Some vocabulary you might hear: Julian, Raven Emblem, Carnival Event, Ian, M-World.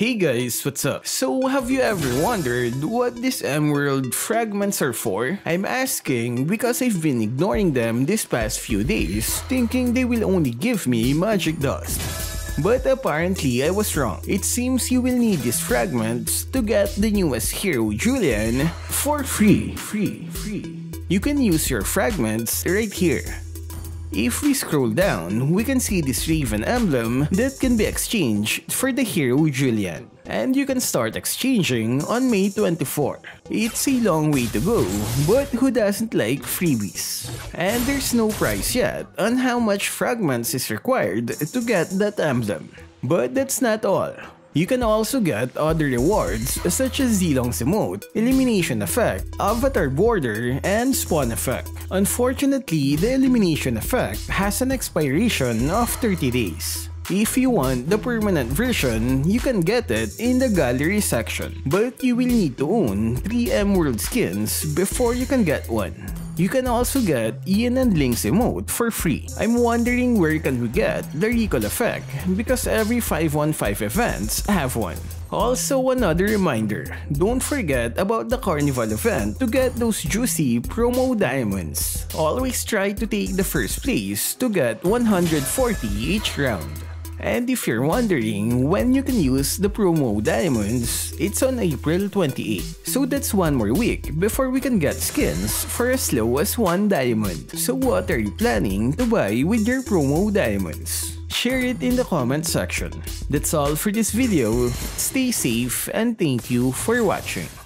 Hey guys, what's up? So have you ever wondered what these M-World fragments are for? I'm asking because I've been ignoring them this past few days, thinking they will only give me magic dust. But apparently I was wrong. It seems you will need these fragments to get the newest hero Julian for free. You can use your fragments right here. If we scroll down, we can see this Raven Emblem that can be exchanged for the hero Julian. And you can start exchanging on May 24. It's a long way to go, but who doesn't like freebies? And there's no price yet on how much fragments is required to get that emblem. But that's not all. You can also get other rewards such as Zilong's emote, elimination effect, avatar border, and spawn effect. Unfortunately, the elimination effect has an expiration of 30 days. If you want the permanent version, you can get it in the gallery section. But you will need to own 3 M-World skins before you can get one. You can also get Ian and Link's emote for free. I'm wondering where can we get the recall effect because every 515 events have one. Also, another reminder, don't forget about the Carnival event to get those juicy promo diamonds. Always try to take the first place to get 140 each round. And if you're wondering when you can use the promo diamonds, it's on April 28. So that's one more week before we can get skins for as low as 1 diamond. So what are you planning to buy with your promo diamonds? Share it in the comment section. That's all for this video. Stay safe and thank you for watching.